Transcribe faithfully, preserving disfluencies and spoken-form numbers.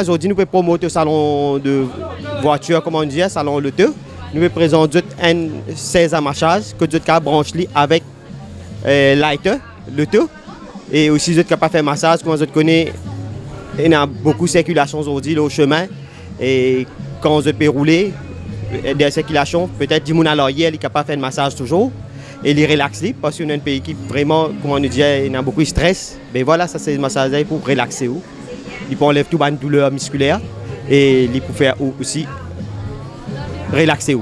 Aujourd'hui, nous pouvons promouvoir le salon de voiture, comme on dit, le salon de l'auto. Nous pouvons présenter seize amarchages que nous avons branché avec euh, lighter, l'auto. Et aussi, nous avons fait massage, comme nous connaissons, il y a beaucoup de circulation aujourd'hui au chemin. Et quand on peut rouler, des circulations, peut-être dix personnes à l'arrière, ils sont capables de faire un massage toujours et les relaxer parce qu'on a un pays qui vraiment, comme on dit, il y a beaucoup de stress. Mais voilà, ça c'est un massage pour relaxer. Ils peuvent enlever toute la douleur musculaire et ils peuvent faire aussi relaxer.